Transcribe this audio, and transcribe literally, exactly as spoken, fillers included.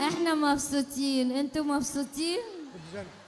احنا مبسوطين، انتوا مبسوطين؟